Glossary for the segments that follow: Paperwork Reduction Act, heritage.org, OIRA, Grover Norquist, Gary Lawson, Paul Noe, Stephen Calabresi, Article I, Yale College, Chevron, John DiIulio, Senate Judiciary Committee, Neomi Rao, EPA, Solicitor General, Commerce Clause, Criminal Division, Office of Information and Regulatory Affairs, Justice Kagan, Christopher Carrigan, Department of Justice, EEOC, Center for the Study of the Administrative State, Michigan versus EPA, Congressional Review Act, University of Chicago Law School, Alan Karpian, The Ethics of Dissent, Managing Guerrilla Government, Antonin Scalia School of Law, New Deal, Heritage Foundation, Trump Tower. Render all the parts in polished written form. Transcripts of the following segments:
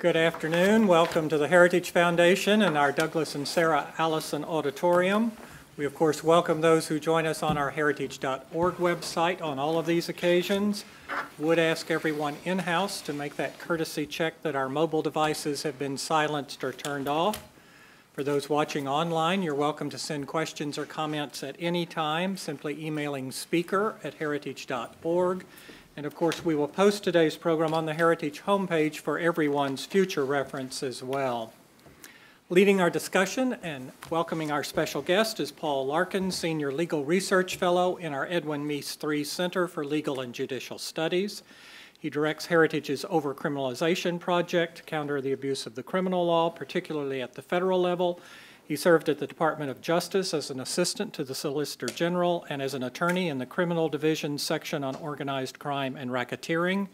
Good afternoon. Welcome to the Heritage Foundation and our Douglas and Sarah Allison Auditorium. We, of course, welcome those who join us on our heritage.org website on all of these occasions. Would ask everyone in-house to make that courtesy check that our mobile devices have been silenced or turned off. For those watching online, you're welcome to send questions or comments at any time, simply emailing speaker@heritage.org. And of course, we will post today's program on the Heritage homepage for everyone's future reference as well. Leading our discussion and welcoming our special guest is Paul Larkin, Senior Legal Research Fellow in our Edwin Meese III Center for Legal and Judicial Studies. He directs Heritage's Overcriminalization Project to counter the abuse of the criminal law, particularly at the federal level. He served at the Department of Justice as an assistant to the Solicitor General and as an attorney in the Criminal Division section on organized crime and racketeering.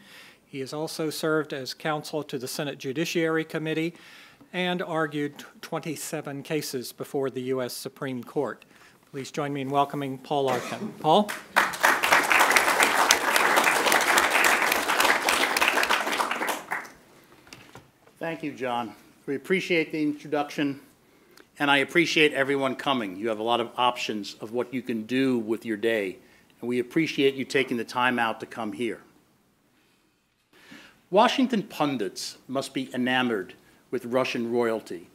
He has also served as counsel to the Senate Judiciary Committee and argued 27 cases before the U.S. Supreme Court. Please join me in welcoming Paul Larkin. Paul? Thank you, John. We appreciate the introduction. And I appreciate everyone coming. You have a lot of options of what you can do with your day, and we appreciate you taking the time out to come here. Washington pundits must be enamored with Russian royalty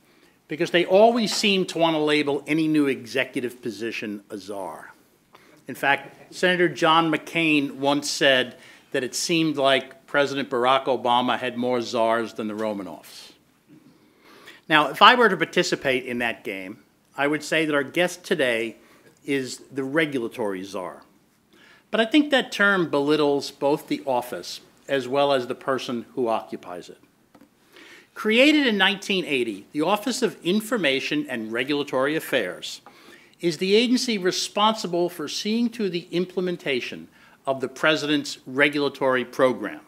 because they always seem to want to label any new executive position a czar. In fact, Senator John McCain once said that it seemed like President Barack Obama had more czars than the Romanovs. Now, if I were to participate in that game, I would say that our guest today is the regulatory czar. But I think that term belittles both the office as well as the person who occupies it. Created in 1980, the Office of Information and Regulatory Affairs is the agency responsible for seeing to the implementation of the president's regulatory program.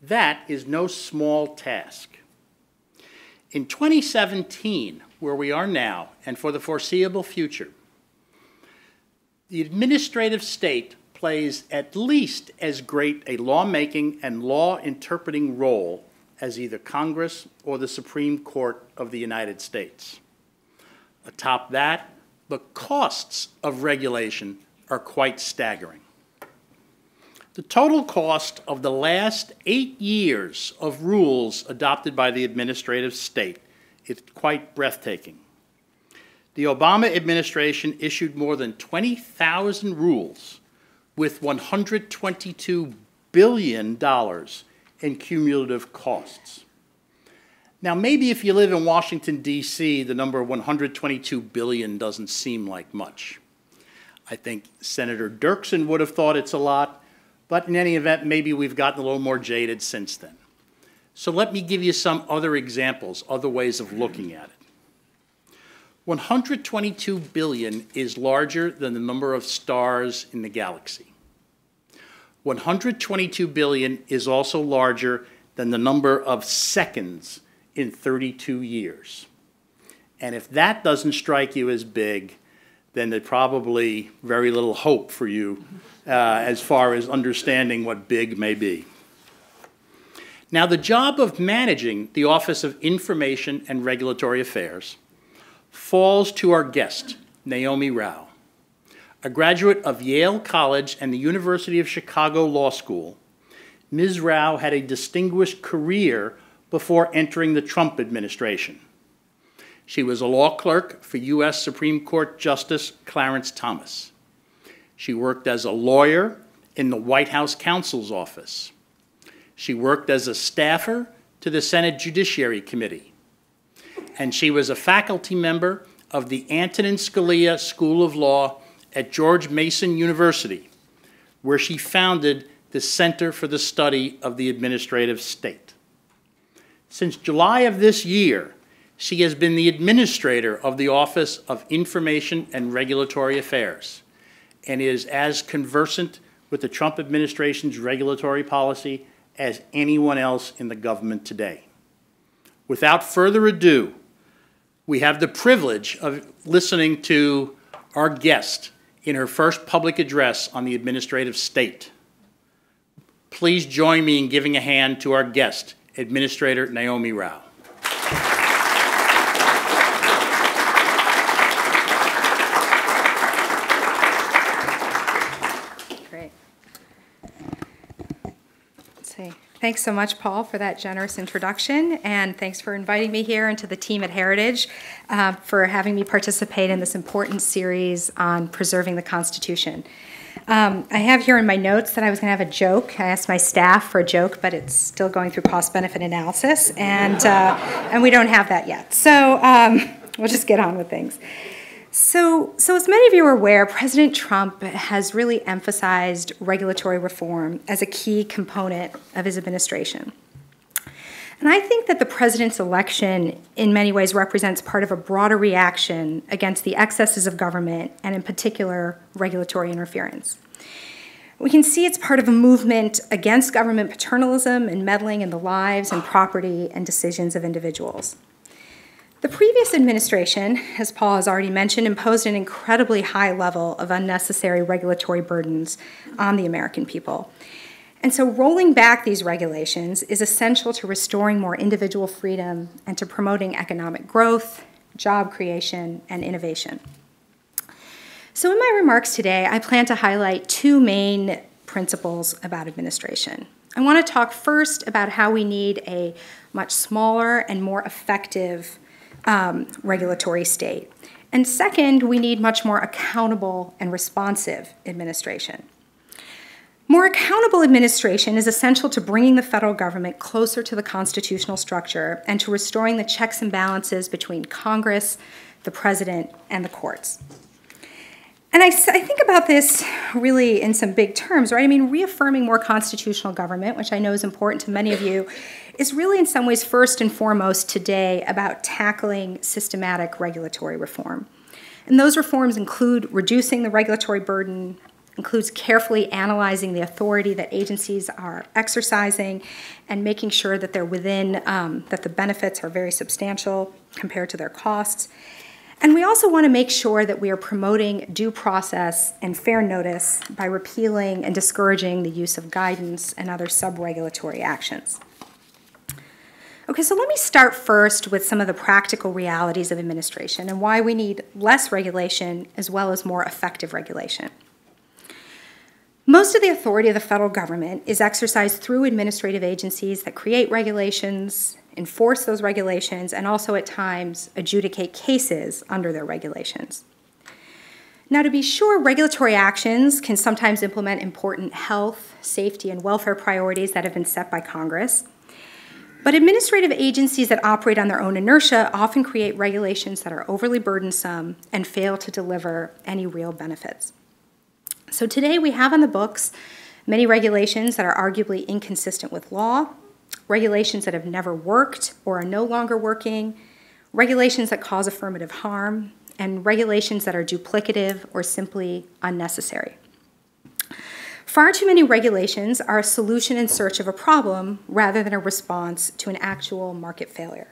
That is no small task. In 2017, where we are now, and for the foreseeable future, the administrative state plays at least as great a lawmaking and law interpreting role as either Congress or the Supreme Court of the United States. Atop that, the costs of regulation are quite staggering. The total cost of the last 8 years of rules adopted by the administrative state is quite breathtaking. The Obama administration issued more than 20,000 rules with $122 billion in cumulative costs. Now, maybe if you live in Washington, D.C., the number $122 billion doesn't seem like much. I think Senator Dirksen would have thought it's a lot. But in any event, maybe we've gotten a little more jaded since then. So let me give you some other examples, other ways of looking at it. 122 billion is larger than the number of stars in the galaxy. 122 billion is also larger than the number of seconds in 32 years. And if that doesn't strike you as big, then there's probably very little hope for you as far as understanding what big may be. Now, the job of managing the Office of Information and Regulatory Affairs falls to our guest, Neomi Rao, a graduate of Yale College and the University of Chicago Law School. Ms. Rao had a distinguished career before entering the Trump administration. She was a law clerk for U.S. Supreme Court Justice Clarence Thomas. She worked as a lawyer in the White House counsel's office. She worked as a staffer to the Senate Judiciary Committee. And she was a faculty member of the Antonin Scalia School of Law at George Mason University, where she founded the Center for the Study of the Administrative State. Since July of this year, she has been the administrator of the Office of Information and Regulatory Affairs and is as conversant with the Trump administration's regulatory policy as anyone else in the government today. Without further ado, we have the privilege of listening to our guest in her first public address on the administrative state. Please join me in giving a hand to our guest Administrator Neomi Rao. Great. Let's see. Thanks so much, Paul, for that generous introduction, and thanks for inviting me here and to the team at Heritage for having me participate in this important series on preserving the Constitution. I have here in my notes that I was going to have a joke. I asked my staff for a joke, but it's still going through cost-benefit analysis, and we don't have that yet. So we'll just get on with things. So as many of you are aware, President Trump has really emphasized regulatory reform as a key component of his administration. And I think that the president's election in many ways represents part of a broader reaction against the excesses of government and in particular regulatory interference. We can see it's part of a movement against government paternalism and meddling in the lives and property and decisions of individuals. The previous administration, as Paul has already mentioned, imposed an incredibly high level of unnecessary regulatory burdens on the American people. And so rolling back these regulations is essential to restoring more individual freedom and to promoting economic growth, job creation, and innovation. So in my remarks today, I plan to highlight two main principles about administration. I want to talk first about how we need a much smaller and more effective regulatory state. And second, we need much more accountable and responsive administration. More accountable administration is essential to bringing the federal government closer to the constitutional structure and to restoring the checks and balances between Congress, the president, and the courts. And I think about this really in some big terms, right? I mean, reaffirming more constitutional government, which I know is important to many of you, is really in some ways first and foremost today about tackling systematic regulatory reform. And those reforms include reducing the regulatory burden, includes carefully analyzing the authority that agencies are exercising and making sure that they're within, that the benefits are very substantial compared to their costs. And we also want to make sure that we are promoting due process and fair notice by repealing and discouraging the use of guidance and other sub-regulatory actions. Okay, so let me start first with some of the practical realities of administration and why we need less regulation as well as more effective regulation. Most of the authority of the federal government is exercised through administrative agencies that create regulations, enforce those regulations, and also at times adjudicate cases under their regulations. Now, to be sure, regulatory actions can sometimes implement important health, safety, and welfare priorities that have been set by Congress. But administrative agencies that operate on their own inertia often create regulations that are overly burdensome and fail to deliver any real benefits. So today we have on the books many regulations that are arguably inconsistent with law, regulations that have never worked or are no longer working, regulations that cause affirmative harm, and regulations that are duplicative or simply unnecessary. Far too many regulations are a solution in search of a problem rather than a response to an actual market failure.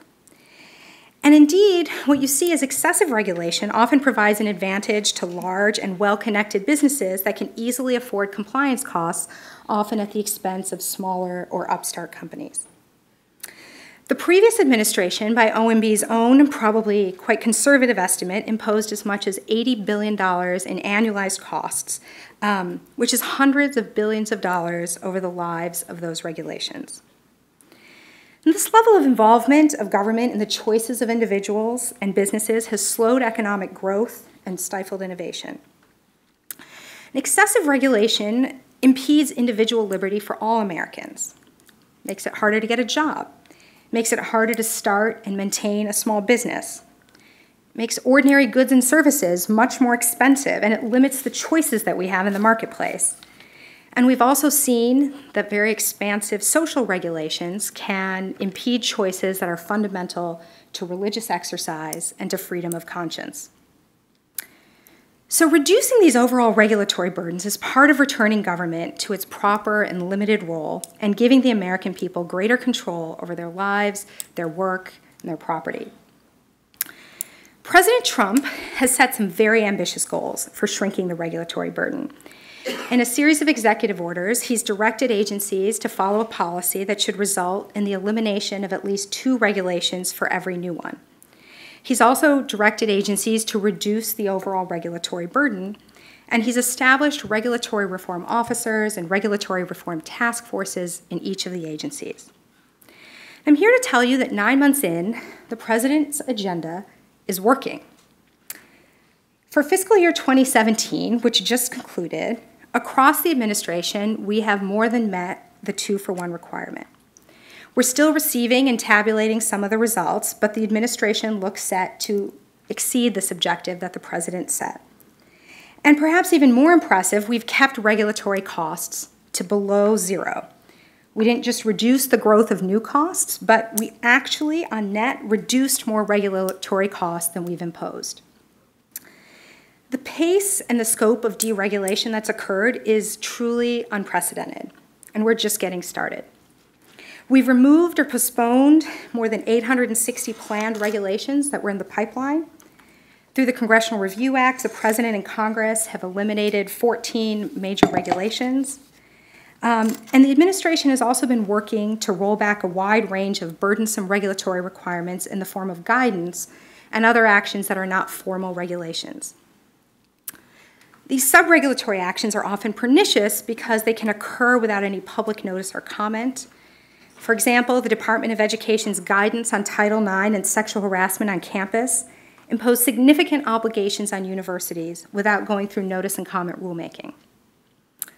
And indeed, what you see is excessive regulation often provides an advantage to large and well-connected businesses that can easily afford compliance costs, often at the expense of smaller or upstart companies. The previous administration, by OMB's own and probably quite conservative estimate, imposed as much as $80 billion in annualized costs, which is hundreds of billions of dollars over the lives of those regulations. And this level of involvement of government in the choices of individuals and businesses has slowed economic growth and stifled innovation. And excessive regulation impedes individual liberty for all Americans, makes it harder to get a job, makes it harder to start and maintain a small business, makes ordinary goods and services much more expensive, and it limits the choices that we have in the marketplace. And we've also seen that very expansive social regulations can impede choices that are fundamental to religious exercise and to freedom of conscience. So reducing these overall regulatory burdens is part of returning government to its proper and limited role and giving the American people greater control over their lives, their work, and their property. President Trump has set some very ambitious goals for shrinking the regulatory burden. In a series of executive orders, he's directed agencies to follow a policy that should result in the elimination of at least 2 regulations for every new one. He's also directed agencies to reduce the overall regulatory burden, and he's established regulatory reform officers and regulatory reform task forces in each of the agencies. I'm here to tell you that 9 months in, the president's agenda is working. For fiscal year 2017, which just concluded, across the administration, we have more than met the 2-for-1 requirement. We're still receiving and tabulating some of the results, but the administration looks set to exceed this objective that the president set. And perhaps even more impressive, we've kept regulatory costs to below 0. We didn't just reduce the growth of new costs, but we actually, on net, reduced more regulatory costs than we've imposed. The pace and the scope of deregulation that's occurred is truly unprecedented, and we're just getting started. We've removed or postponed more than 860 planned regulations that were in the pipeline. Through the Congressional Review Act, the President and Congress have eliminated 14 major regulations. And the administration has also been working to roll back a wide range of burdensome regulatory requirements in the form of guidance and other actions that are not formal regulations. These sub-regulatory actions are often pernicious because they can occur without any public notice or comment. For example, the Department of Education's guidance on Title IX and sexual harassment on campus imposed significant obligations on universities without going through notice and comment rulemaking.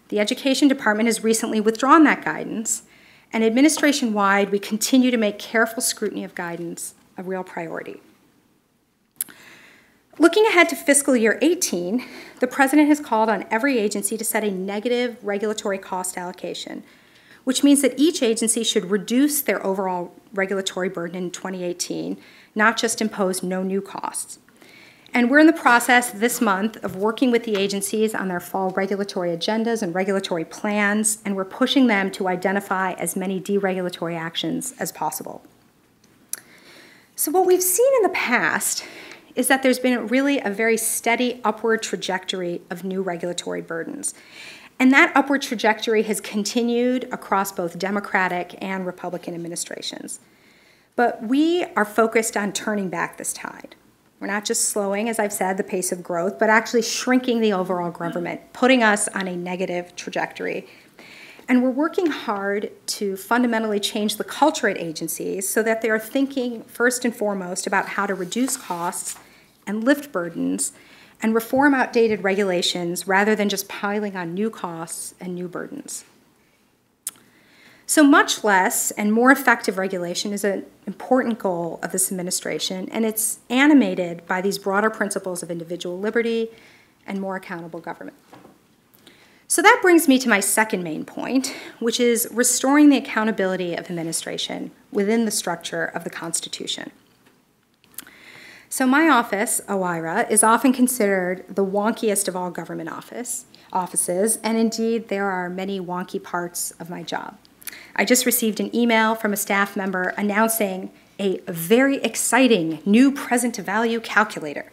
The Education Department has recently withdrawn that guidance, and administration-wide, we continue to make careful scrutiny of guidance a real priority. Looking ahead to fiscal year 18, the President has called on every agency to set a negative regulatory cost allocation, which means that each agency should reduce their overall regulatory burden in 2018, not just impose no new costs. And we're in the process this month of working with the agencies on their fall regulatory agendas and regulatory plans, and we're pushing them to identify as many deregulatory actions as possible. So what we've seen in the past is that there's been really a very steady upward trajectory of new regulatory burdens. And that upward trajectory has continued across both Democratic and Republican administrations. But we are focused on turning back this tide. We're not just slowing, as I've said, the pace of growth, but actually shrinking the overall government, putting us on a negative trajectory. And we're working hard to fundamentally change the culture at agencies so that they are thinking first and foremost about how to reduce costs and lift burdens and reform outdated regulations rather than just piling on new costs and new burdens. So much less and more effective regulation is an important goal of this administration, and it's animated by these broader principles of individual liberty and more accountable government. So that brings me to my second main point, which is restoring the accountability of administration within the structure of the Constitution. So my office, OIRA, is often considered the wonkiest of all government offices, and indeed there are many wonky parts of my job. I just received an email from a staff member announcing a very exciting new present-to-value calculator.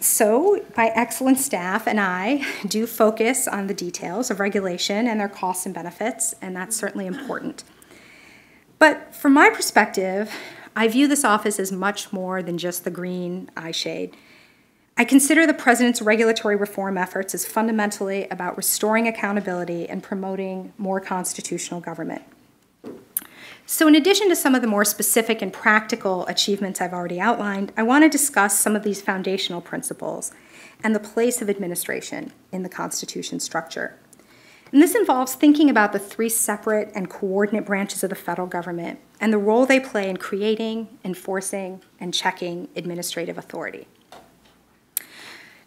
So my excellent staff and I do focus on the details of regulation and their costs and benefits, and that's certainly important. But from my perspective, I view this office as much more than just the green eye shade. I consider the president's regulatory reform efforts as fundamentally about restoring accountability and promoting more constitutional government. So in addition to some of the more specific and practical achievements I've already outlined, I want to discuss some of these foundational principles and the place of administration in the Constitution structure. And this involves thinking about the 3 separate and coordinate branches of the federal government and the role they play in creating, enforcing, and checking administrative authority.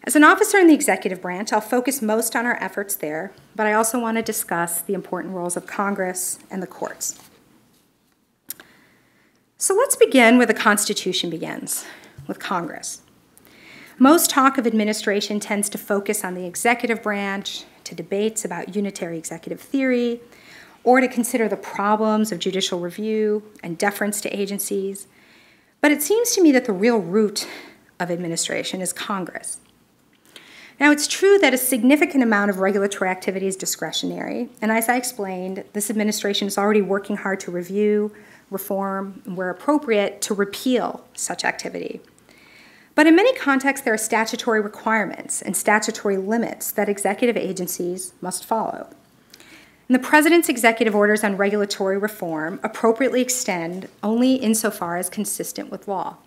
As an officer in the executive branch, I'll focus most on our efforts there, but I also want to discuss the important roles of Congress and the courts. So let's begin where the Constitution begins, with Congress. Most talk of administration tends to focus on the executive branch, to debates about unitary executive theory, or to consider the problems of judicial review and deference to agencies. But it seems to me that the real root of administration is Congress. Now, it's true that a significant amount of regulatory activity is discretionary, and as I explained, this administration is already working hard to review, reform, and where appropriate, to repeal such activity. But in many contexts, there are statutory requirements and statutory limits that executive agencies must follow. And the President's executive orders on regulatory reform appropriately extend only insofar as consistent with law.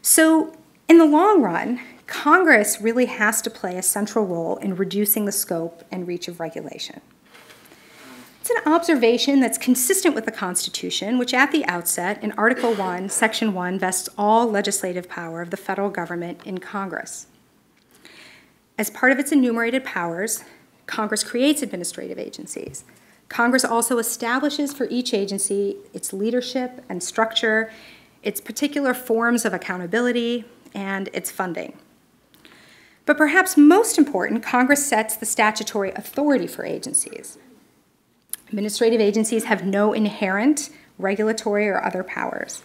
So, in the long run, Congress really has to play a central role in reducing the scope and reach of regulation. It's an observation that's consistent with the Constitution, which at the outset, in Article I, Section 1, vests all legislative power of the federal government in Congress. As part of its enumerated powers, Congress creates administrative agencies. Congress also establishes for each agency its leadership and structure, its particular forms of accountability, and its funding. But perhaps most important, Congress sets the statutory authority for agencies. Administrative agencies have no inherent regulatory or other powers.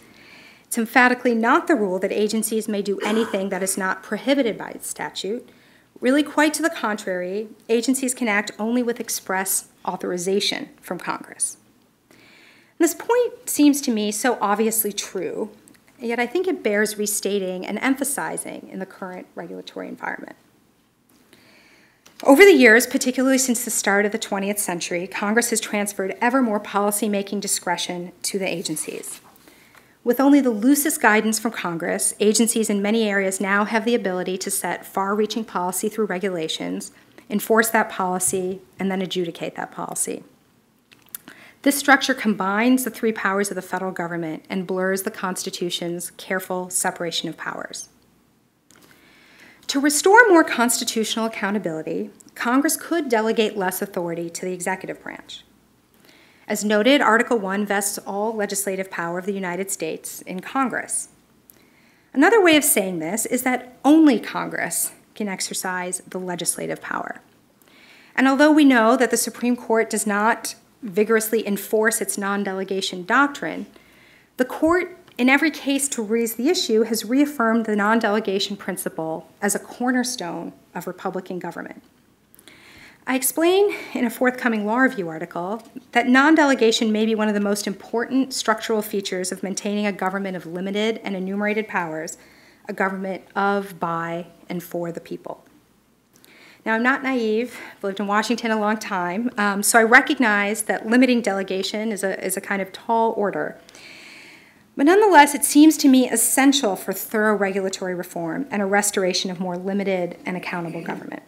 It's emphatically not the rule that agencies may do anything that is not prohibited by statute. Really, quite to the contrary, agencies can act only with express authorization from Congress. And this point seems to me so obviously true, yet I think it bears restating and emphasizing in the current regulatory environment. Over the years, particularly since the start of the 20th century, Congress has transferred ever more policymaking discretion to the agencies. With only the loosest guidance from Congress, agencies in many areas now have the ability to set far-reaching policy through regulations, enforce that policy, and then adjudicate that policy. This structure combines the three powers of the federal government and blurs the Constitution's careful separation of powers. To restore more constitutional accountability, Congress could delegate less authority to the executive branch. As noted, Article I vests all legislative power of the United States in Congress. Another way of saying this is that only Congress can exercise the legislative power. And although we know that the Supreme Court does not vigorously enforce its non-delegation doctrine, the court, in every case to raise the issue, has reaffirmed the non-delegation principle as a cornerstone of Republican government. I explain in a forthcoming law review article that non-delegation may be one of the most important structural features of maintaining a government of limited and enumerated powers, a government of, by, and for the people. Now, I'm not naive. I've lived in Washington a long time, so I recognize that limiting delegation is a kind of tall order. But nonetheless, it seems to me essential for thorough regulatory reform and a restoration of more limited and accountable government.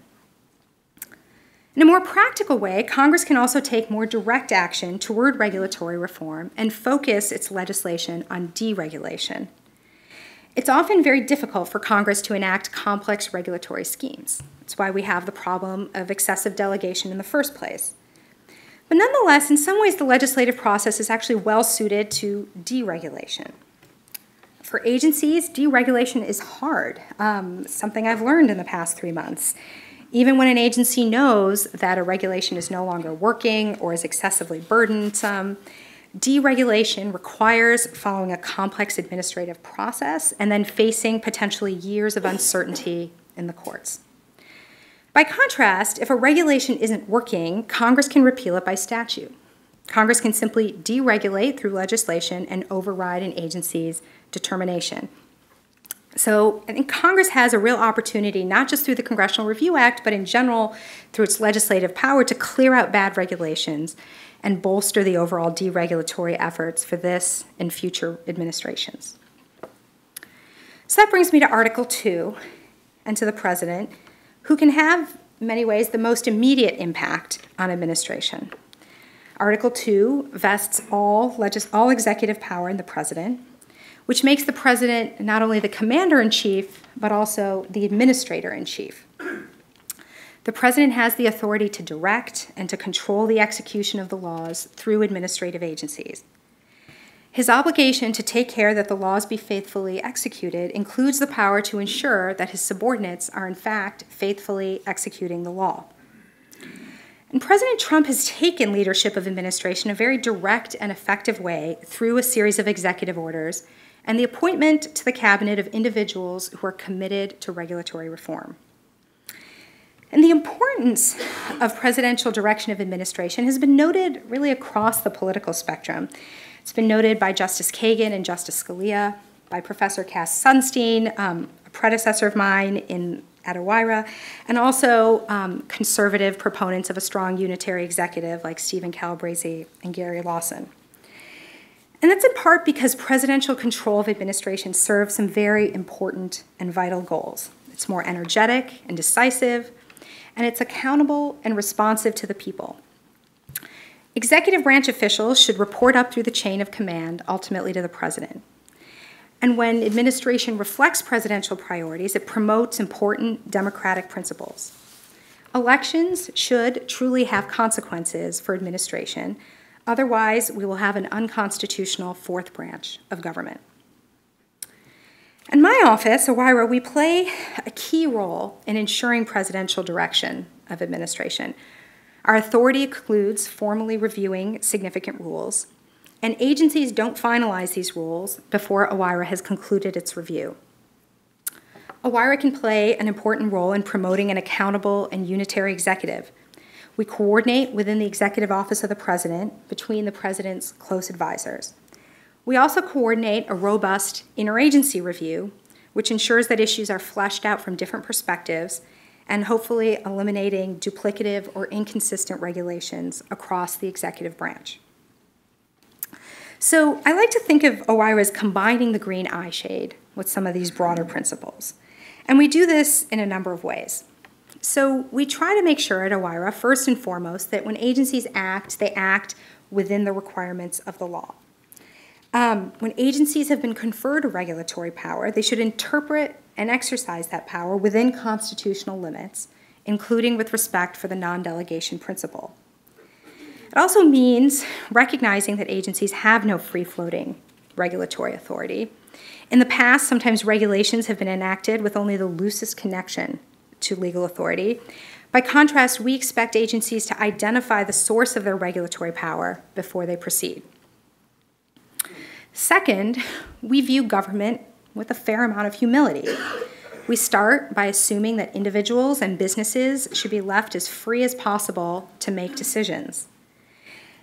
In a more practical way, Congress can also take more direct action toward regulatory reform and focus its legislation on deregulation. It's often very difficult for Congress to enact complex regulatory schemes. That's why we have the problem of excessive delegation in the first place. But nonetheless, in some ways, the legislative process is actually well suited to deregulation. For agencies, deregulation is hard, something I've learned in the past 3 months. Even when an agency knows that a regulation is no longer working or is excessively burdensome, deregulation requires following a complex administrative process and then facing potentially years of uncertainty in the courts. By contrast, if a regulation isn't working, Congress can repeal it by statute. Congress can simply deregulate through legislation and override an agency's determination. So I think Congress has a real opportunity, not just through the Congressional Review Act, but in general through its legislative power, to clear out bad regulations and bolster the overall deregulatory efforts for this and future administrations. So that brings me to Article II and to the President, who can have, in many ways, the most immediate impact on administration. Article II vests all executive power in the President, which makes the President not only the Commander-in-Chief, but also the Administrator-in-Chief. The President has the authority to direct and to control the execution of the laws through administrative agencies. His obligation to take care that the laws be faithfully executed includes the power to ensure that his subordinates are, in fact, faithfully executing the law. And President Trump has taken leadership of administration in a very direct and effective way through a series of executive orders and the appointment to the cabinet of individuals who are committed to regulatory reform. And the importance of presidential direction of administration has been noted really across the political spectrum. It's been noted by Justice Kagan and Justice Scalia, by Professor Cass Sunstein, a predecessor of mine at OIRA, and also conservative proponents of a strong unitary executive like Stephen Calabresi and Gary Lawson. And that's in part because presidential control of administration serves some very important and vital goals. It's more energetic and decisive, and it's accountable and responsive to the people. Executive branch officials should report up through the chain of command, ultimately to the president. And when administration reflects presidential priorities, it promotes important democratic principles. Elections should truly have consequences for administration. Otherwise, we will have an unconstitutional fourth branch of government. In my office, OIRA, we play a key role in ensuring presidential direction of administration. Our authority includes formally reviewing significant rules, and agencies don't finalize these rules before OIRA has concluded its review. OIRA can play an important role in promoting an accountable and unitary executive. We coordinate within the Executive Office of the President between the President's close advisors. We also coordinate a robust interagency review, which ensures that issues are fleshed out from different perspectives and hopefully eliminating duplicative or inconsistent regulations across the executive branch. So I like to think of OIRA as combining the green eye shade with some of these broader principles. And we do this in a number of ways. So we try to make sure at OIRA, first and foremost, that when agencies act, they act within the requirements of the law. When agencies have been conferred a regulatory power, they should interpret and exercise that power within constitutional limits, including with respect for the non-delegation principle. It also means recognizing that agencies have no free-floating regulatory authority. In the past, sometimes regulations have been enacted with only the loosest connection to legal authority. By contrast, we expect agencies to identify the source of their regulatory power before they proceed. Second, we view government with a fair amount of humility. We start by assuming that individuals and businesses should be left as free as possible to make decisions.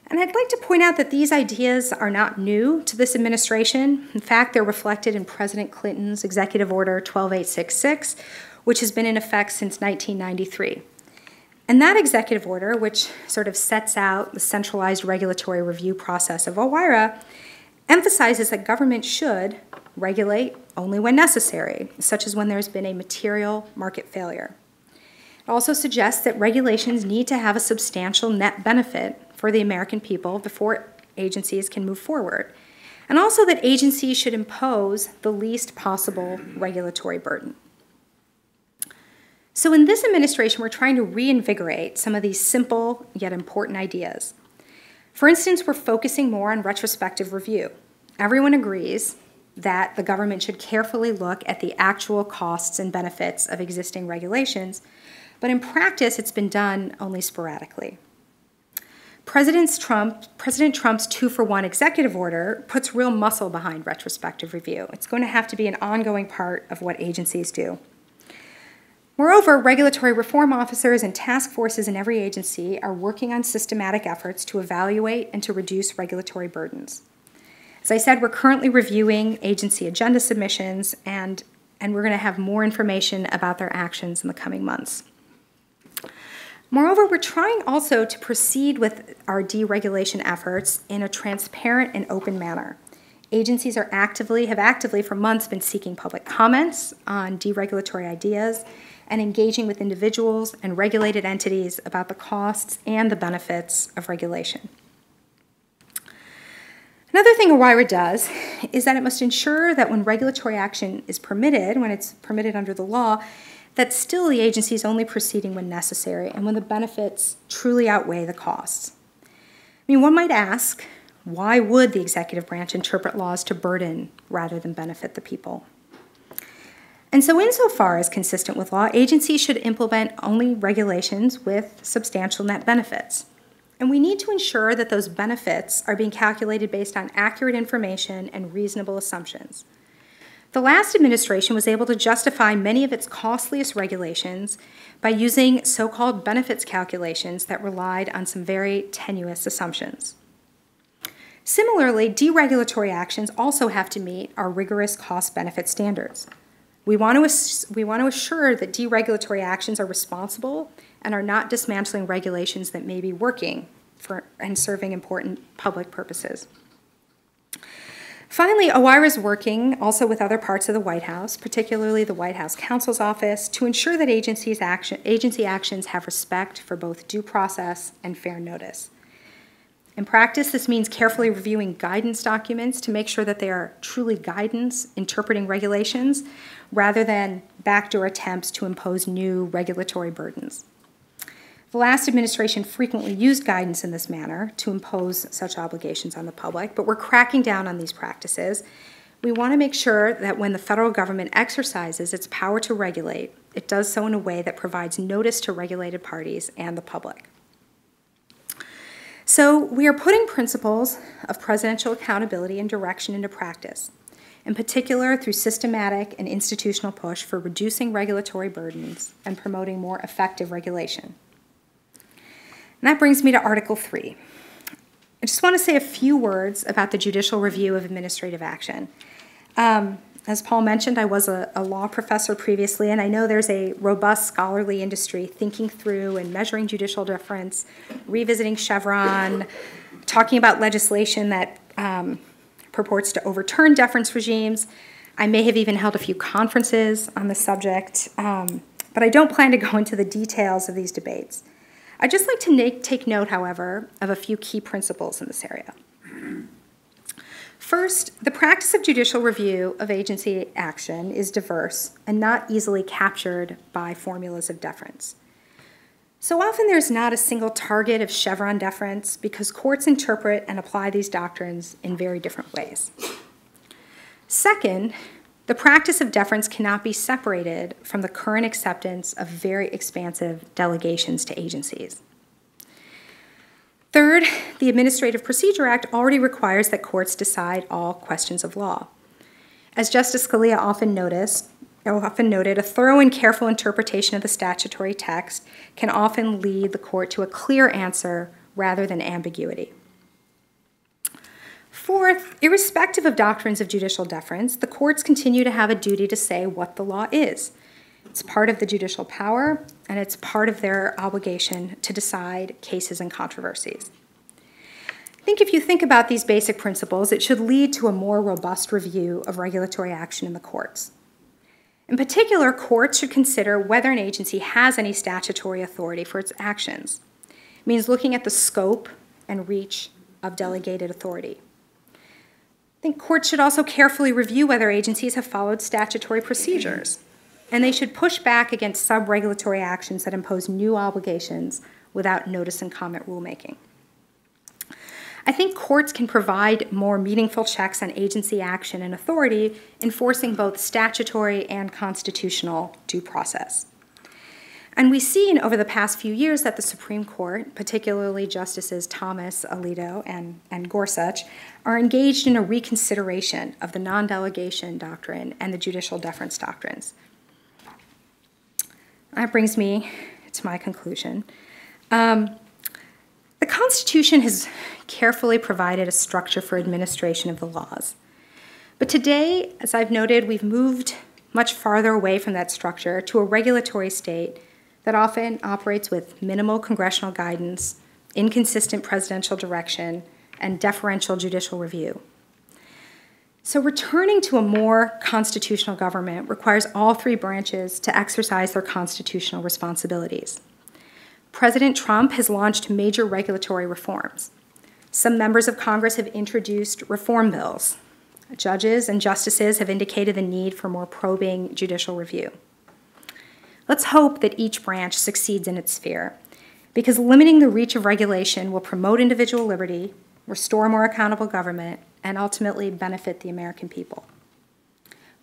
And I'd like to point out that these ideas are not new to this administration. In fact, they're reflected in President Clinton's Executive Order 12866, which has been in effect since 1993. And that executive order, which sort of sets out the centralized regulatory review process of OIRA, emphasizes that government should regulate only when necessary, such as when there's been a material market failure. It also suggests that regulations need to have a substantial net benefit for the American people before agencies can move forward, and also that agencies should impose the least possible regulatory burden. So in this administration, we're trying to reinvigorate some of these simple yet important ideas. For instance, we're focusing more on retrospective review. Everyone agrees that the government should carefully look at the actual costs and benefits of existing regulations, but in practice, it's been done only sporadically. President Trump's 2-for-1 executive order puts real muscle behind retrospective review. It's going to have to be an ongoing part of what agencies do. Moreover, regulatory reform officers and task forces in every agency are working on systematic efforts to evaluate and to reduce regulatory burdens. As I said, we're currently reviewing agency agenda submissions, and we're going to have more information about their actions in the coming months. Moreover, we're trying also to proceed with our deregulation efforts in a transparent and open manner. Agencies have actively for months been seeking public comments on deregulatory ideas and engaging with individuals and regulated entities about the costs and the benefits of regulation. Another thing OIRA does is that it must ensure that when regulatory action is permitted, when it's permitted under the law, that still the agency is only proceeding when necessary and when the benefits truly outweigh the costs. I mean, one might ask, why would the executive branch interpret laws to burden rather than benefit the people? And so insofar as consistent with law, agencies should implement only regulations with substantial net benefits. And we need to ensure that those benefits are being calculated based on accurate information and reasonable assumptions. The last administration was able to justify many of its costliest regulations by using so-called benefits calculations that relied on some very tenuous assumptions. Similarly, deregulatory actions also have to meet our rigorous cost-benefit standards. We want to assure that deregulatory actions are responsible and are not dismantling regulations that may be working for and serving important public purposes. Finally, OIRA is working also with other parts of the White House, particularly the White House counsel's office, to ensure that agency actions have respect for both due process and fair notice. In practice, this means carefully reviewing guidance documents to make sure that they are truly guidance, interpreting regulations, rather than backdoor attempts to impose new regulatory burdens. The last administration frequently used guidance in this manner to impose such obligations on the public, but we're cracking down on these practices. We want to make sure that when the federal government exercises its power to regulate, it does so in a way that provides notice to regulated parties and the public. So we are putting principles of presidential accountability and direction into practice, in particular through systematic and institutional push for reducing regulatory burdens and promoting more effective regulation. And that brings me to Article III. I just want to say a few words about the judicial review of administrative action. As Paul mentioned, I was a law professor previously, and I know there's a robust scholarly industry thinking through and measuring judicial deference, revisiting Chevron, talking about legislation that purports to overturn deference regimes. I may have even held a few conferences on the subject, but I don't plan to go into the details of these debates. I'd just like to take note, however, of a few key principles in this area. First, the practice of judicial review of agency action is diverse and not easily captured by formulas of deference. So often there's not a single target of Chevron deference because courts interpret and apply these doctrines in very different ways. Second, the practice of deference cannot be separated from the current acceptance of very expansive delegations to agencies. Third, the Administrative Procedure Act already requires that courts decide all questions of law. As Justice Scalia often noted, a thorough and careful interpretation of the statutory text can often lead the court to a clear answer rather than ambiguity. Fourth, irrespective of doctrines of judicial deference, the courts continue to have a duty to say what the law is. It's part of the judicial power, and it's part of their obligation to decide cases and controversies. I think if you think about these basic principles, it should lead to a more robust review of regulatory action in the courts. In particular, courts should consider whether an agency has any statutory authority for its actions. It means looking at the scope and reach of delegated authority. I think courts should also carefully review whether agencies have followed statutory procedures, and they should push back against sub-regulatory actions that impose new obligations without notice and comment rulemaking. I think courts can provide more meaningful checks on agency action and authority, enforcing both statutory and constitutional due process. And we've seen over the past few years that the Supreme Court, particularly Justices Thomas, Alito, and Gorsuch, are engaged in a reconsideration of the non-delegation doctrine and the judicial deference doctrines. That brings me to my conclusion. The Constitution has carefully provided a structure for administration of the laws. But today, as I've noted, we've moved much farther away from that structure to a regulatory state that often operates with minimal congressional guidance, inconsistent presidential direction, and deferential judicial review. So returning to a more constitutional government requires all three branches to exercise their constitutional responsibilities. President Trump has launched major regulatory reforms. Some members of Congress have introduced reform bills. Judges and justices have indicated the need for more probing judicial review. Let's hope that each branch succeeds in its sphere, because limiting the reach of regulation will promote individual liberty, restore more accountable government, and ultimately benefit the American people.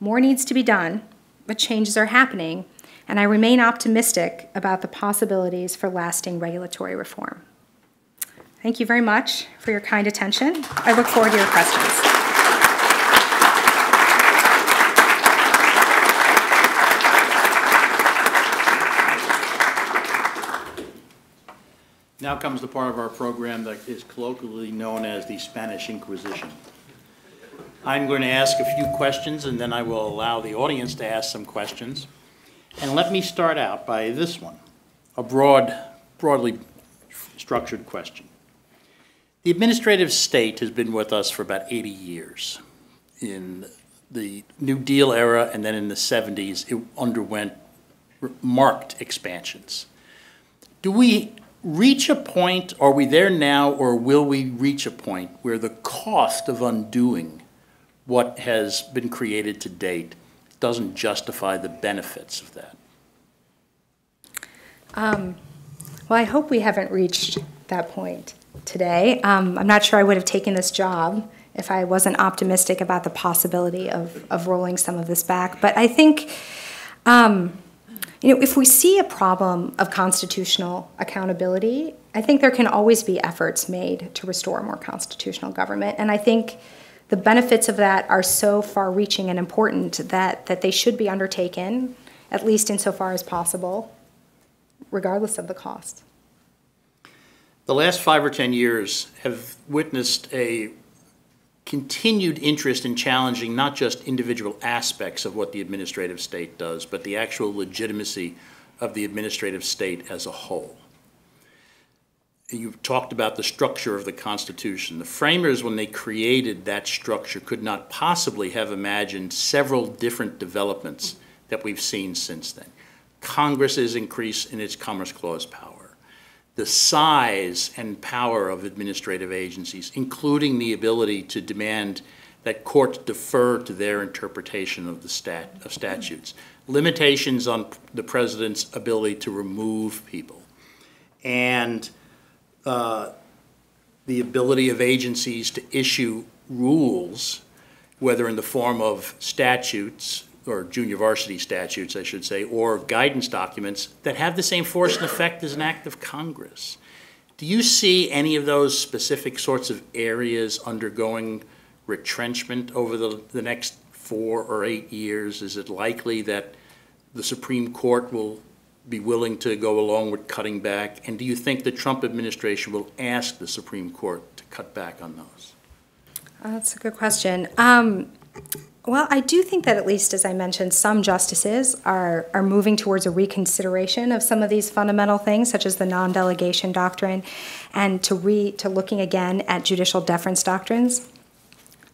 More needs to be done, but changes are happening, and I remain optimistic about the possibilities for lasting regulatory reform. Thank you very much for your kind attention. I look forward to your questions. Now comes the part of our program that is colloquially known as the Spanish Inquisition. I'm going to ask a few questions, and then I will allow the audience to ask some questions. And let me start out by this one, a broadly structured question. The administrative state has been with us for about 80 years. In the New Deal era and then in the 70s, it underwent marked expansions. Do we reach a point, are we there now, or will we reach a point where the cost of undoing what has been created to date doesn't justify the benefits of that? Well, I hope we haven't reached that point today. I'm not sure I would have taken this job if I wasn't optimistic about the possibility of rolling some of this back. But I think you know, if we see a problem of constitutional accountability, I think there can always be efforts made to restore more constitutional government. And I think the benefits of that are so far-reaching and important that they should be undertaken, at least insofar as possible, regardless of the cost. The last 5 or 10 years have witnessed a continued interest in challenging not just individual aspects of what the administrative state does, but the actual legitimacy of the administrative state as a whole. You've talked about the structure of the Constitution. The framers, when they created that structure, could not possibly have imagined several different developments that we've seen since then. Congress's increase in its Commerce Clause power, the size and power of administrative agencies, including the ability to demand that courts defer to their interpretation of the statutes, limitations on the president's ability to remove people, and the ability of agencies to issue rules, whether in the form of statutes or junior varsity statutes, I should say, or guidance documents that have the same force and effect as an act of Congress. Do you see any of those specific sorts of areas undergoing retrenchment over the next 4 or 8 years? Is it likely that the Supreme Court will be willing to go along with cutting back? And do you think the Trump administration will ask the Supreme Court to cut back on those? That's a good question. Well, I do think that, at least as I mentioned, some justices are moving towards a reconsideration of some of these fundamental things, such as the non-delegation doctrine, and to looking again at judicial deference doctrines.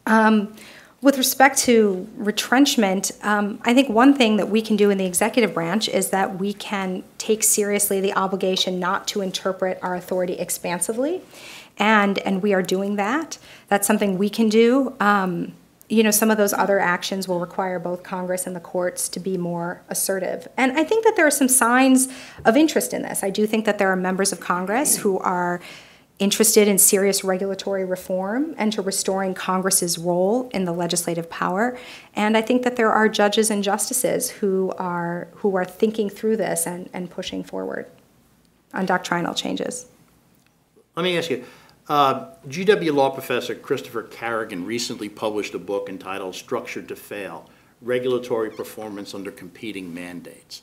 With respect to retrenchment, I think one thing that we can do in the executive branch is that we can take seriously the obligation not to interpret our authority expansively, and we are doing that. That's something we can do. You know, some of those other actions will require both Congress and the courts to be more assertive. And I think that there are some signs of interest in this. I do think that there are members of Congress who are interested in serious regulatory reform and to restoring Congress's role in the legislative power. And I think that there are judges and justices who are thinking through this and pushing forward on doctrinal changes. Let me ask you. GW Law Professor Christopher Carrigan recently published a book entitled Structured to Fail, Regulatory Performance Under Competing Mandates.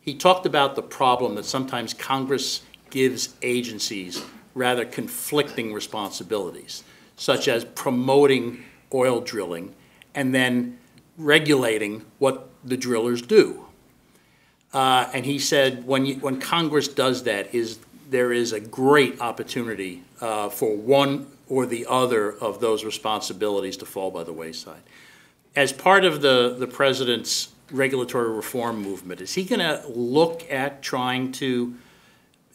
He talked about the problem that sometimes Congress gives agencies rather conflicting responsibilities, such as promoting oil drilling and then regulating what the drillers do. And he said when Congress does that, there is a great opportunity for one or the other of those responsibilities to fall by the wayside. As part of the president's regulatory reform movement, is he going to look at trying to,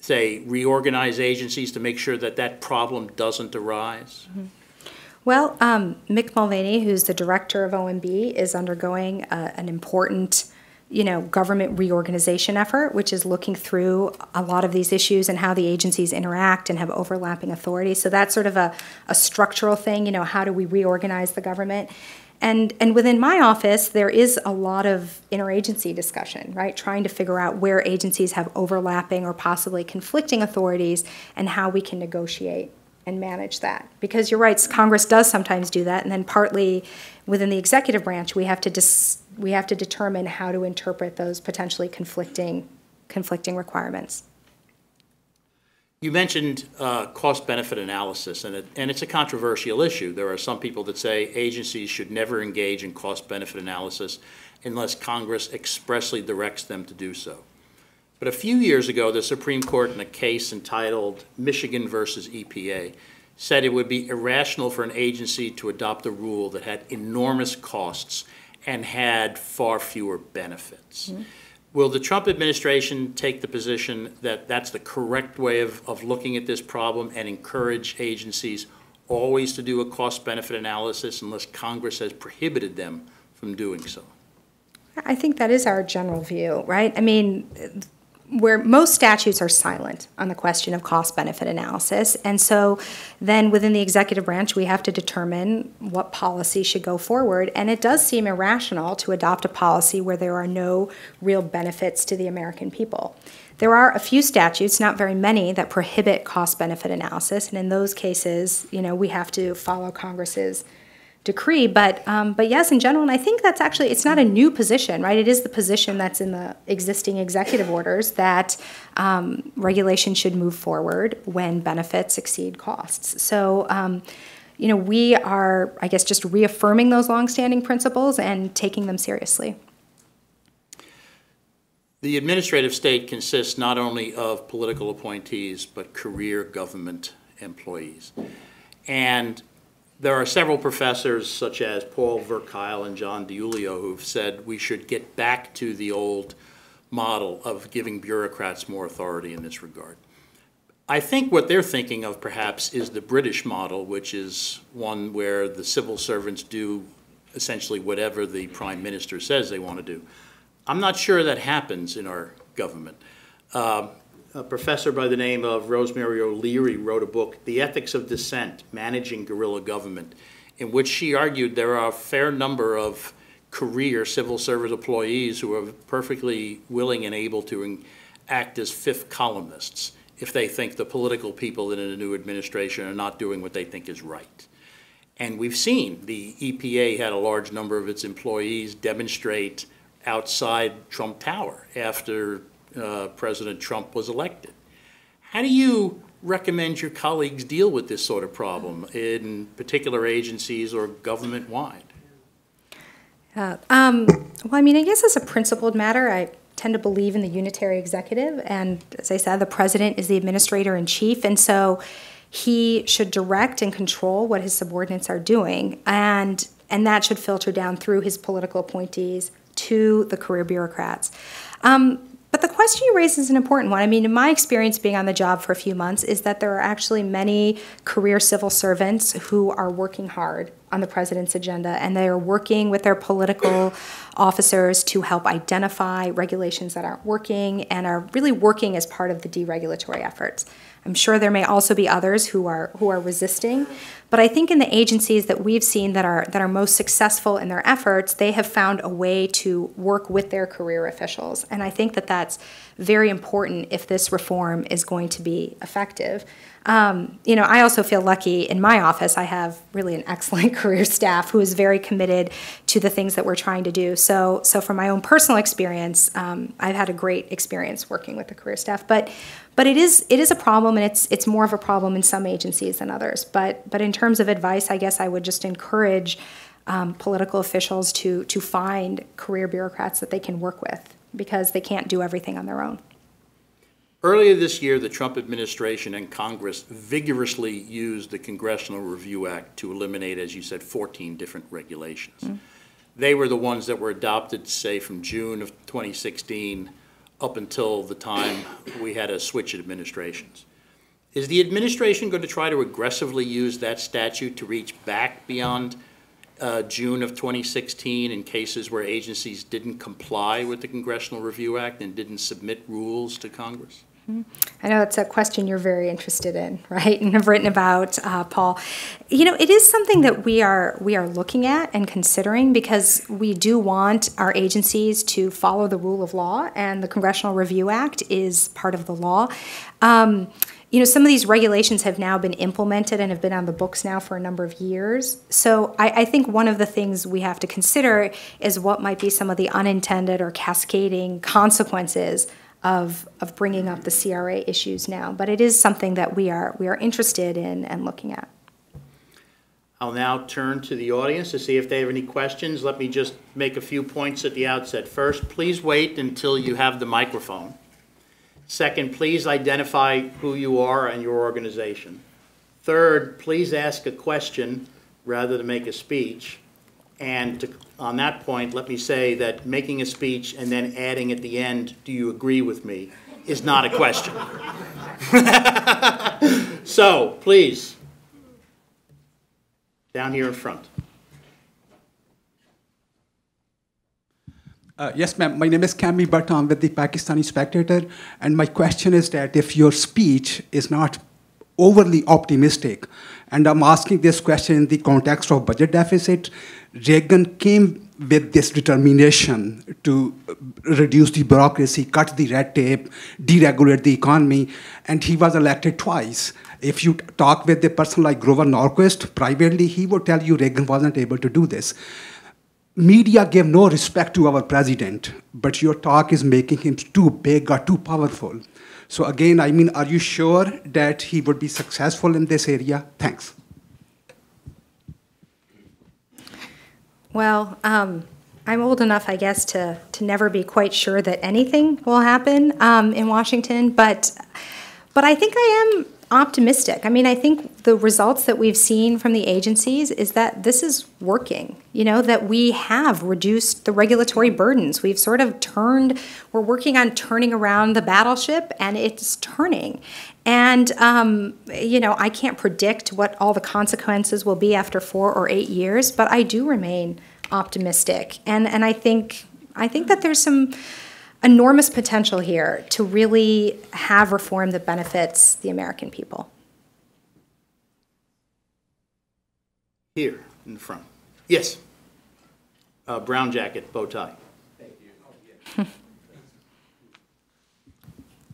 say, reorganize agencies to make sure that that problem doesn't arise? Mm-hmm. Well, Mick Mulvaney, who's the director of OMB, is undergoing an important government reorganization effort, which is looking through a lot of these issues and how the agencies interact and have overlapping authority. So that's sort of a structural thing, how do we reorganize the government? And within my office, there is a lot of interagency discussion, right? Trying to figure out where agencies have overlapping or possibly conflicting authorities and how we can negotiate and manage that. Because you're right, Congress does sometimes do that, and then partly within the executive branch, we have to determine how to interpret those potentially conflicting requirements. You mentioned cost-benefit analysis, and it's a controversial issue. There are some people that say agencies should never engage in cost-benefit analysis unless Congress expressly directs them to do so. But a few years ago, the Supreme Court, in a case entitled Michigan versus EPA, said it would be irrational for an agency to adopt a rule that had enormous costs and had far fewer benefits. Mm-hmm. Will the Trump administration take the position that that's the correct way of looking at this problem and encourage agencies always to do a cost-benefit analysis unless Congress has prohibited them from doing so? I think that is our general view, right? I mean, where most statutes are silent on the question of cost-benefit analysis. And so then within the executive branch, we have to determine what policy should go forward. And it does seem irrational to adopt a policy where there are no real benefits to the American people. There are a few statutes, not very many, that prohibit cost-benefit analysis. And in those cases, you know, we have to follow Congress's decree, but yes, in general, and I think that's actually, it's not a new position, right? It is the position that's in the existing executive orders that regulation should move forward when benefits exceed costs. So, you know, we are, I guess, just reaffirming those longstanding principles and taking them seriously. The administrative state consists not only of political appointees, but career government employees. And there are several professors, such as Paul Verkyle and John DiIulio, who've said we should get back to the old model of giving bureaucrats more authority in this regard. I think what they're thinking of, perhaps, is the British model, which is one where the civil servants do essentially whatever the prime minister says they want to do. I'm not sure that happens in our government. A professor by the name of Rosemary O'Leary wrote a book, The Ethics of Dissent, Managing Guerrilla Government, in which she argued there are a fair number of career civil service employees who are perfectly willing and able to act as fifth columnists if they think the political people in a new administration are not doing what they think is right. And we've seen the EPA had a large number of its employees demonstrate outside Trump Tower after President Trump was elected. How do you recommend your colleagues deal with this sort of problem in particular agencies or government-wide? Well, I mean, I guess as a principled matter, I tend to believe in the unitary executive. And as I said, the president is the administrator-in-chief. And so he should direct and control what his subordinates are doing. And that should filter down through his political appointees to the career bureaucrats. But the question you raise is an important one. I mean, in my experience being on the job for a few months is that there are actually many career civil servants who are working hard on the president's agenda, and they are working with their political officers to help identify regulations that aren't working and are really working as part of the deregulatory efforts. I'm sure there may also be others who are resisting, but I think in the agencies that we've seen that are most successful in their efforts, they have found a way to work with their career officials, and I think that that's very important if this reform is going to be effective. You know, I also feel lucky in my office. I have really an excellent career staff who is very committed to the things that we're trying to do. So from my own personal experience, I've had a great experience working with the career staff. But it is a problem, and it's more of a problem in some agencies than others. But in terms of advice, I guess I would just encourage political officials to find career bureaucrats that they can work with, because they can't do everything on their own. Earlier this year, the Trump administration and Congress vigorously used the Congressional Review Act to eliminate, as you said, 14 different regulations. Mm-hmm. They were the ones that were adopted, say, from June of 2016 up until the time we had a switch in administrations. Is the administration going to try to aggressively use that statute to reach back beyond June of 2016 in cases where agencies didn't comply with the Congressional Review Act and didn't submit rules to Congress? I know that's a question you're very interested in, right? And have written about, Paul. You know, it is something that we are looking at and considering, because we do want our agencies to follow the rule of law, and the Congressional Review Act is part of the law. You know, some of these regulations have now been implemented and have been on the books now for a number of years. So I think one of the things we have to consider is what might be some of the unintended or cascading consequences of bringing up the CRA issues now, but it is something that we are interested in and looking at. I'll now turn to the audience to see if they have any questions. Let me just make a few points at the outset. First, please wait until you have the microphone. Second, please identify who you are and your organization. Third, please ask a question rather than make a speech. And on that point, let me say that making a speech and then adding at the end, "Do you agree with me?" is not a question. So, please, down here in front. Yes, ma'am. My name is Kami Bhatt. I'm with the Pakistani Spectator. And my question is that if your speech is not overly optimistic, and I'm asking this question in the context of budget deficit, Reagan came with this determination to reduce the bureaucracy, cut the red tape, deregulate the economy, and he was elected twice. If you talk with a person like Grover Norquist privately, he would tell you Reagan wasn't able to do this. Media gave no respect to our president, but your talk is making him too big or too powerful. So again, I mean, are you sure that he would be successful in this area? Thanks. Well, I'm old enough, I guess, to never be quite sure that anything will happen in Washington, but I think I am optimistic. I mean, I think the results that we've seen from the agencies is that this is working, you know, that we have reduced the regulatory burdens. We've sort of we're working on turning around the battleship, and it's turning. And, you know, I can't predict what all the consequences will be after 4 or 8 years, but I do remain optimistic. And I think that there's some enormous potential here to really have reform that benefits the American people. Here in the front. Yes. Brown jacket, bow tie. Thank you. Oh, yeah.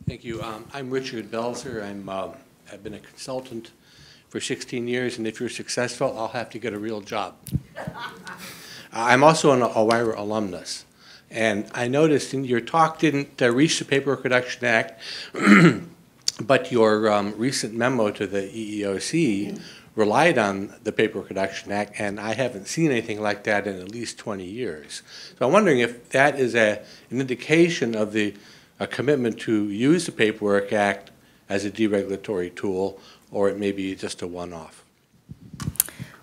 Thank you. I'm Richard Belzer. I've been a consultant for 16 years, and if you're successful, I'll have to get a real job. I'm also an OIRA alumnus. And I noticed in your talk didn't reach the Paperwork Reduction Act, but your recent memo to the EEOC relied on the Paperwork Reduction Act, and I haven't seen anything like that in at least 20 years. So I'm wondering if that is an indication of a commitment to use the Paperwork Act as a deregulatory tool, or it may be just a one-off.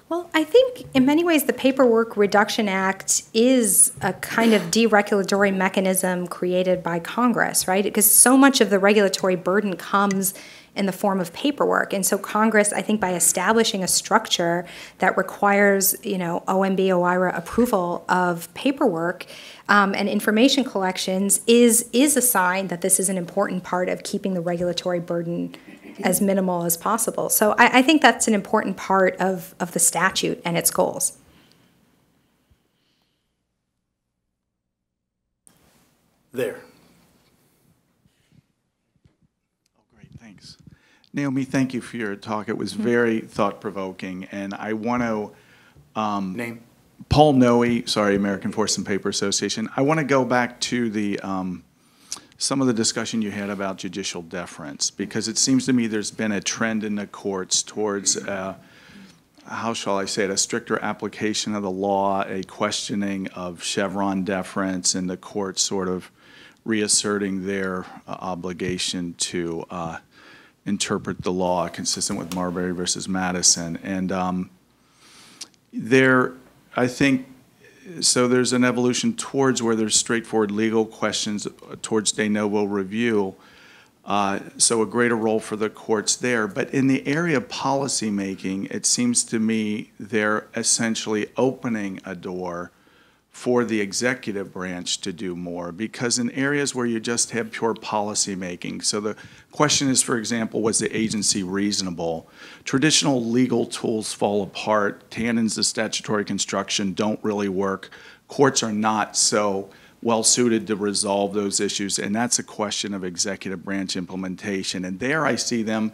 Well, I think in many ways the Paperwork Reduction Act is a kind of deregulatory mechanism created by Congress, right? Because so much of the regulatory burden comes in the form of paperwork. And so Congress, I think by establishing a structure that requires, you know, OMB, OIRA approval of paperwork and information collections is a sign that this is an important part of keeping the regulatory burden as minimal as possible. So I think that's an important part of the statute and its goals. There. Oh, great, thanks. Neomi, thank you for your talk. It was very thought-provoking, and I want to... Name? Paul Noe, sorry, American Forest and Paper Association. I want to go back to the... some of the discussion you had about judicial deference, because it seems to me there's been a trend in the courts towards, how shall I say it, a stricter application of the law, a questioning of Chevron deference, and the courts sort of reasserting their obligation to interpret the law consistent with Marbury versus Madison. And I think, so there's an evolution towards where there's straightforward legal questions towards de novo review, so a greater role for the courts there. But in the area of policymaking, it seems to me they're essentially opening a door for the executive branch to do more, because in areas where you just have pure policymaking, so the question is, for example, was the agency reasonable? Traditional legal tools fall apart. Canons of statutory construction don't really work. Courts are not so well suited to resolve those issues, and that's a question of executive branch implementation. And there I see them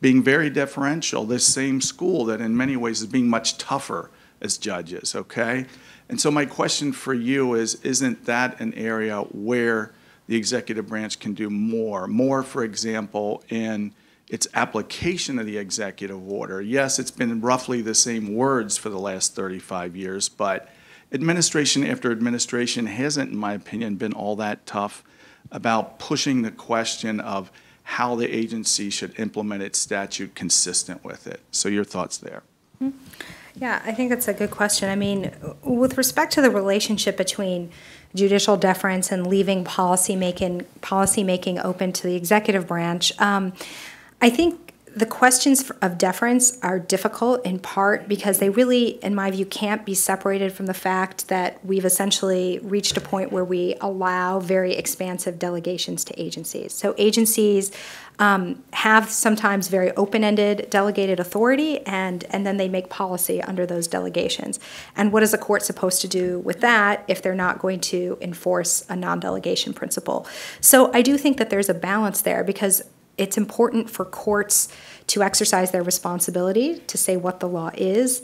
being very deferential, this same school that in many ways is being much tougher as judges, okay? And so my question for you is, isn't that an area where the executive branch can do more. More, for example, in its application of the executive order. Yes, it's been roughly the same words for the last 35 years, but administration after administration hasn't, in my opinion, been all that tough about pushing the question of how the agency should implement its statute consistent with it. So your thoughts there. Yeah, I think that's a good question. I mean, with respect to the relationship between judicial deference and leaving policymaking open to the executive branch, I think the questions of deference are difficult in part because they really, in my view, can't be separated from the fact that we've essentially reached a point where we allow very expansive delegations to agencies. So agencies have sometimes very open-ended delegated authority, and then they make policy under those delegations. And what is a court supposed to do with that if they're not going to enforce a non-delegation principle? So I do think that there's a balance there because it's important for courts to exercise their responsibility to say what the law is.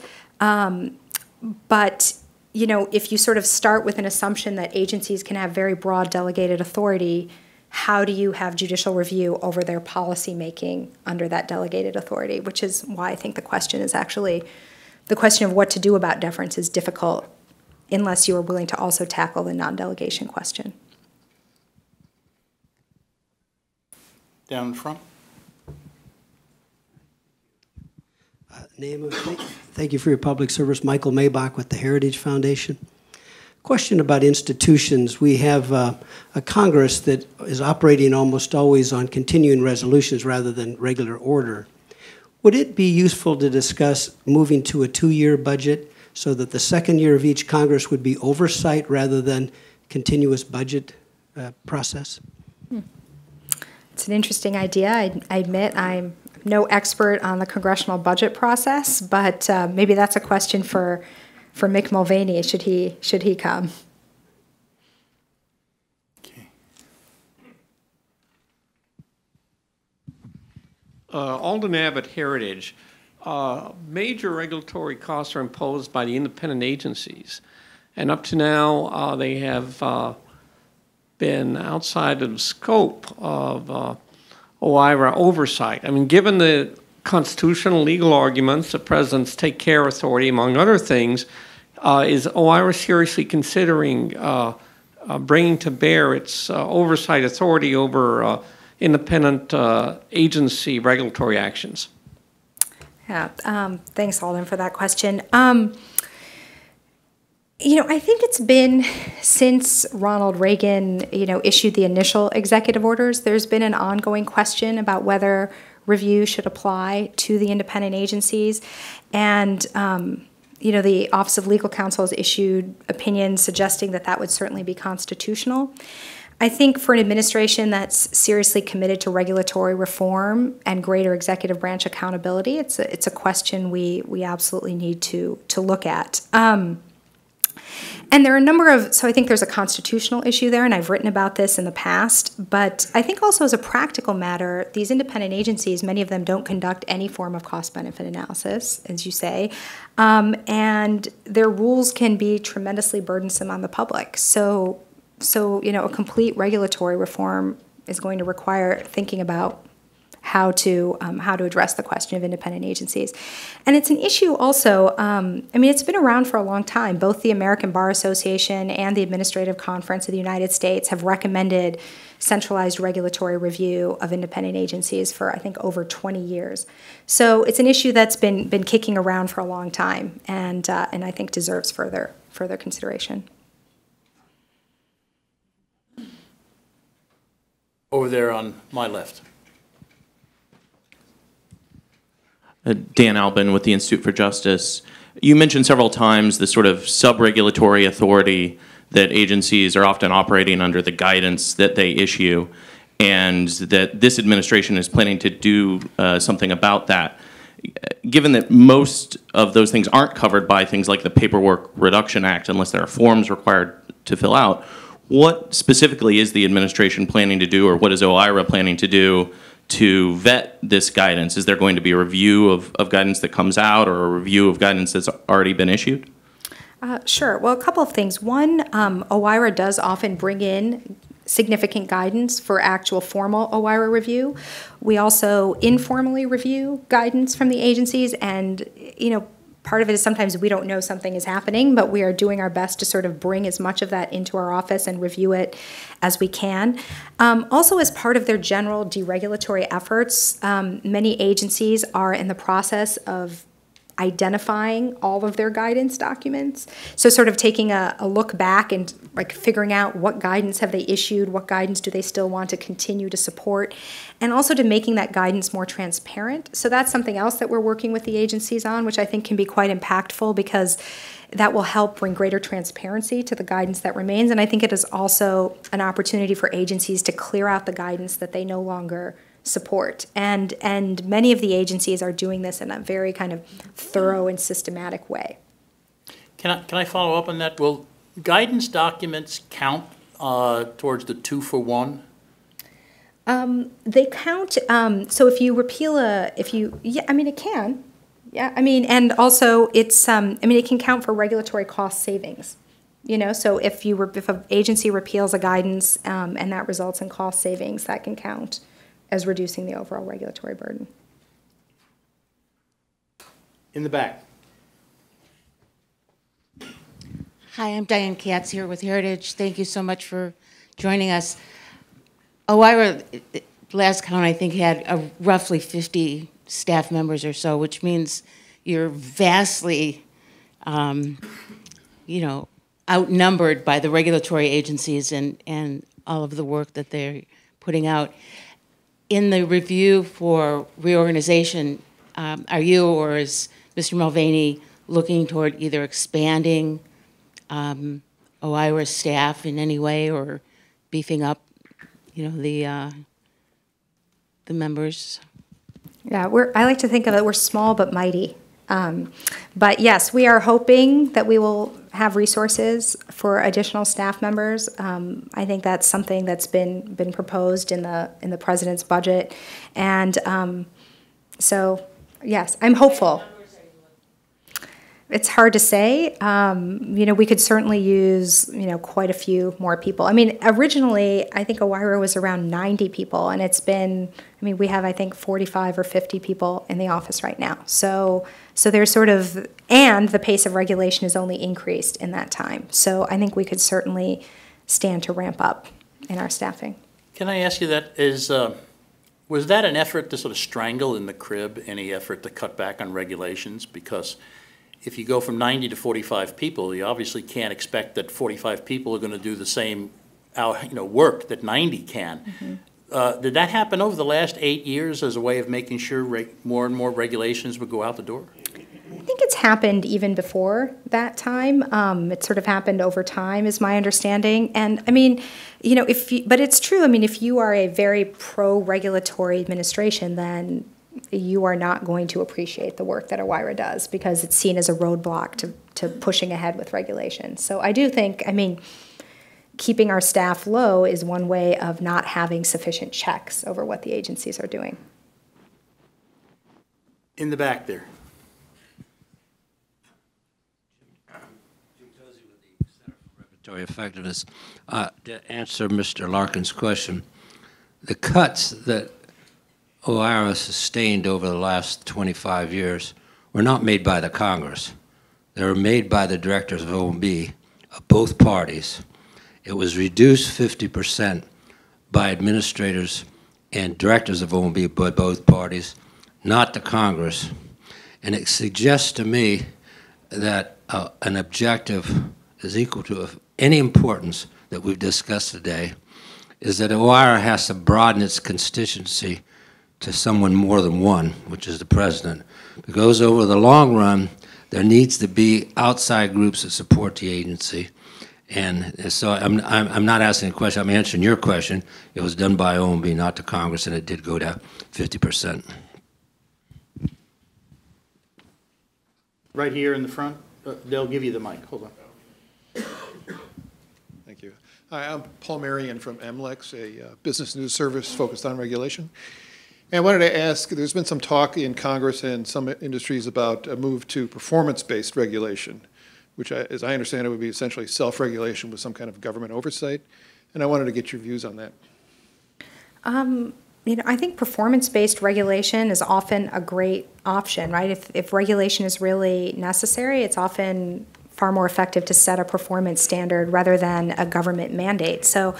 But, you know, if you sort of start with an assumption that agencies can have very broad delegated authority, how do you have judicial review over their policymaking under that delegated authority? Which is why I think the question is actually, the question of what to do about deference is difficult unless you are willing to also tackle the non-delegation question. Down front. Thank you for your public service. Michael Maybach with the Heritage Foundation. Question about institutions. We have a Congress that is operating almost always on continuing resolutions rather than regular order. Would it be useful to discuss moving to a 2-year budget so that the second year of each Congress would be oversight rather than continuous budget process? It's an interesting idea. I admit I'm no expert on the congressional budget process, but maybe that's a question for Mick Mulvaney. Should he come? Okay. Alden Abbott, Heritage. Major regulatory costs are imposed by the independent agencies, and up to now they have been outside of the scope of OIRA oversight. I mean, given the constitutional legal arguments, the president's take care authority, among other things, is OIRA seriously considering bringing to bear its oversight authority over independent agency regulatory actions? Yeah, thanks, Alden, for that question. You know, I think it's been since Ronald Reagan, you know, issued the initial executive orders, there's been an ongoing question about whether review should apply to the independent agencies. And, you know, the Office of Legal Counsel has issued opinions suggesting that that would certainly be constitutional. I think for an administration that's seriously committed to regulatory reform and greater executive branch accountability, it's a question we absolutely need to look at. And there are a number of, so I think there's a constitutional issue there, and I've written about this in the past, but I think also as a practical matter, these independent agencies, many of them don't conduct any form of cost-benefit analysis, as you say, and their rules can be tremendously burdensome on the public. So you know, a complete regulatory reform is going to require thinking about how to address the question of independent agencies. And it's an issue also, I mean, it's been around for a long time. Both the American Bar Association and the Administrative Conference of the United States have recommended centralized regulatory review of independent agencies for, I think, over 20 years. So it's an issue that's been kicking around for a long time and I think deserves further consideration. Over there on my left. Dan Albin with the Institute for Justice. You mentioned several times the sort of sub-regulatory authority that agencies are often operating under the guidance that they issue, and that this administration is planning to do something about that. Given that most of those things aren't covered by things like the Paperwork Reduction Act, unless there are forms required to fill out, what specifically is the administration planning to do, or what is OIRA planning to do to vet this guidance? Is there going to be a review of guidance that comes out or a review of guidance that's already been issued? Sure. Well, a couple of things. One, OIRA does often bring in significant guidance for actual formal OIRA review. We also informally review guidance from the agencies, and, you know, part of it is sometimes we don't know something is happening, but we are doing our best to sort of bring as much of that into our office and review it as we can. Also, as part of their general deregulatory efforts, many agencies are in the process of identifying all of their guidance documents. So sort of taking a look back and like figuring out what guidance have they issued, what guidance do they still want to continue to support, and also to making that guidance more transparent. So that's something else that we're working with the agencies on, which I think can be quite impactful because that will help bring greater transparency to the guidance that remains. And I think it is also an opportunity for agencies to clear out the guidance that they no longer support. And many of the agencies are doing this in a very kind of thorough and systematic way. Can I follow up on that? Will guidance documents count towards the 2-for-1? They count. So if you repeal a, yeah, I mean, it can. Yeah, I mean, and also it's, I mean, it can count for regulatory cost savings. You know, so if you were, if an agency repeals a guidance and that results in cost savings, that can count as reducing the overall regulatory burden. In the back. Hi, I'm Diane Katz here with Heritage. Thank you so much for joining us. OIRA, last count, I think, had roughly 50 staff members or so, which means you're vastly, you know, outnumbered by the regulatory agencies and all of the work that they're putting out. In the review for reorganization, are you or is Mr. Mulvaney looking toward either expanding OIRA staff in any way or beefing up, you know, the members? Yeah, we're. I like to think of it. We're small but mighty. But yes, we are hoping that we will have resources for additional staff members. I think that's something that's been proposed in the president's budget, and so yes, I'm hopeful. It's hard to say. You know, we could certainly use, you know, quite a few more people. I mean, originally, I think OIRA was around 90 people, and it's been, I mean, we have, I think, 45 or 50 people in the office right now. So there's sort of, and the pace of regulation has only increased in that time. So I think we could certainly stand to ramp up in our staffing. Can I ask you that? Was that an effort to sort of strangle in the crib any effort to cut back on regulations? Because if you go from 90 to 45 people, you obviously can't expect that 45 people are going to do the same, you know, work that 90 can. Mm-hmm. Did that happen over the last 8 years as a way of making sure more and more regulations would go out the door? I think it's happened even before that time. It sort of happened over time, is my understanding. And I mean, you know, if you, but it's true. I mean, if you are a very pro-regulatory administration, then you are not going to appreciate the work that OIRA does because it's seen as a roadblock to pushing ahead with regulation. So I do think, I mean, keeping our staff low is one way of not having sufficient checks over what the agencies are doing. In the back there. Jim Tozzi with the Center for Regulatory Effectiveness. To answer Mr. Larkin's question, the cuts that OIRA sustained over the last 25 years were not made by the Congress. They were made by the directors of OMB of both parties. It was reduced 50% by administrators and directors of OMB by both parties, not the Congress. And it suggests to me that an objective is equal to of any importance that we've discussed today is that OIRA has to broaden its constituency to someone more than one, which is the president. Because over the long run, there needs to be outside groups that support the agency. And so I'm not asking a question, I'm answering your question. It was done by OMB, not the Congress, and it did go down 50%. Right here in the front, they'll give you the mic, hold on. Thank you. Hi, I'm Paul Marion from AMLEX, a business news service focused on regulation. And I wanted to ask, there's been some talk in Congress and some industries about a move to performance-based regulation, which, as I understand it, would be essentially self-regulation with some kind of government oversight. And I wanted to get your views on that. You know, I think performance-based regulation is often a great option, right? If regulation is really necessary, it's often far more effective to set a performance standard rather than a government mandate. So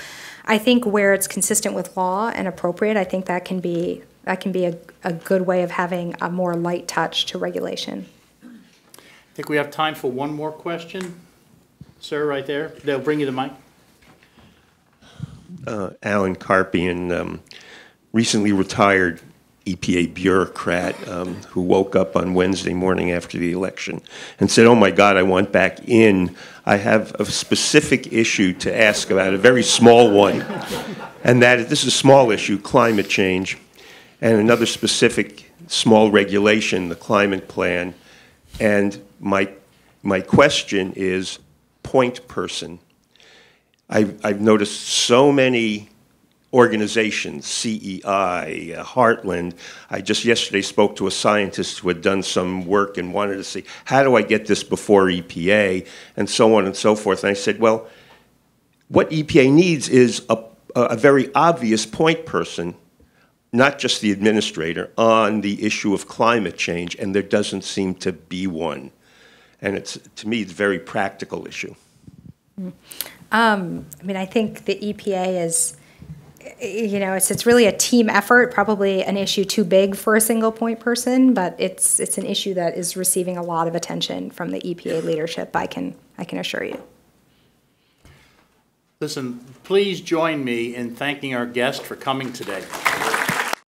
I think where it's consistent with law and appropriate, I think that can be a good way of having a more light touch to regulation. I think we have time for one more question. Sir, right there. They'll bring you the mic. Alan Karpian. Recently retired EPA bureaucrat who woke up on Wednesday morning after the election and said, oh my God, I want back in. I have a specific issue to ask about, a very small one. And that this is a small issue, climate change, and another specific small regulation, the climate plan. And my question is point person. I've noticed so many organizations, CEI, Heartland. I just yesterday spoke to a scientist who had done some work and wanted to see, how do I get this before EPA, and so on and so forth. And I said, well, what EPA needs is a very obvious point person, not just the administrator, on the issue of climate change, and there doesn't seem to be one. And it's, to me, it's a very practical issue. I mean, I think the EPA is... You know, it's really a team effort, probably an issue too big for a single point person, but it's an issue that is receiving a lot of attention from the EPA leadership, I can assure you. Listen, please join me in thanking our guest for coming today.